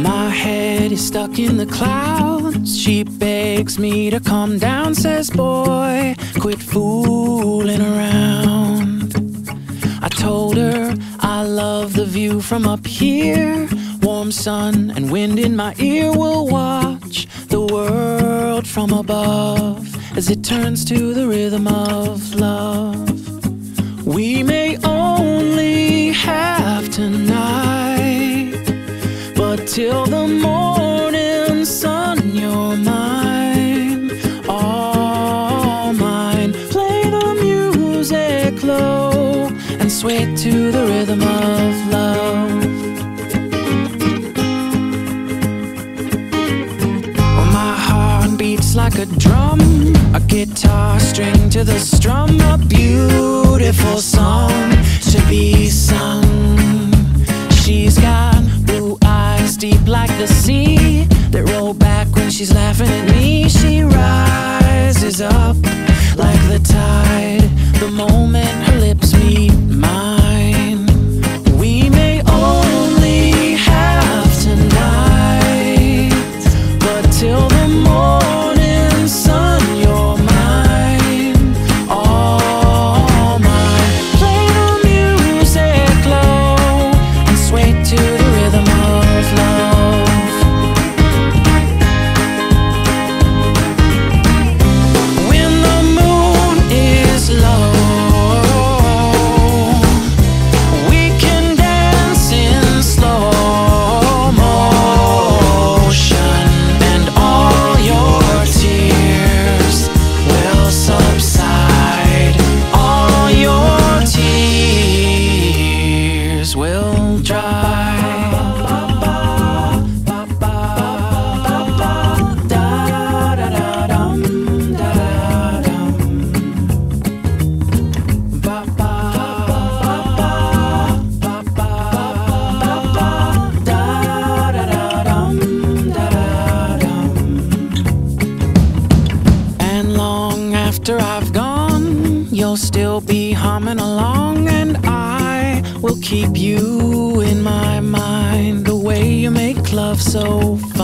My head is stuck in the clouds. She begs me to calm down, says, boy, quit fooling around. I told her I love the view from up here. Warm sun and wind in my ear. We'll watch the world from above as it turns to the rhythm of love. We may only have tonight, but till the morning sun, you're mine, all mine. Play the music low and sway to the rhythm of love. Like a drum, a guitar string to the strum, a beautiful song to be sung. She's got blue eyes deep like the sea that roll back when she's laughing at me. She rises up like the tide the moment her lips meet mine. Will dry. And long after I've gone, you'll still be humming along, and I will keep you in my mind, the way you make love so fun.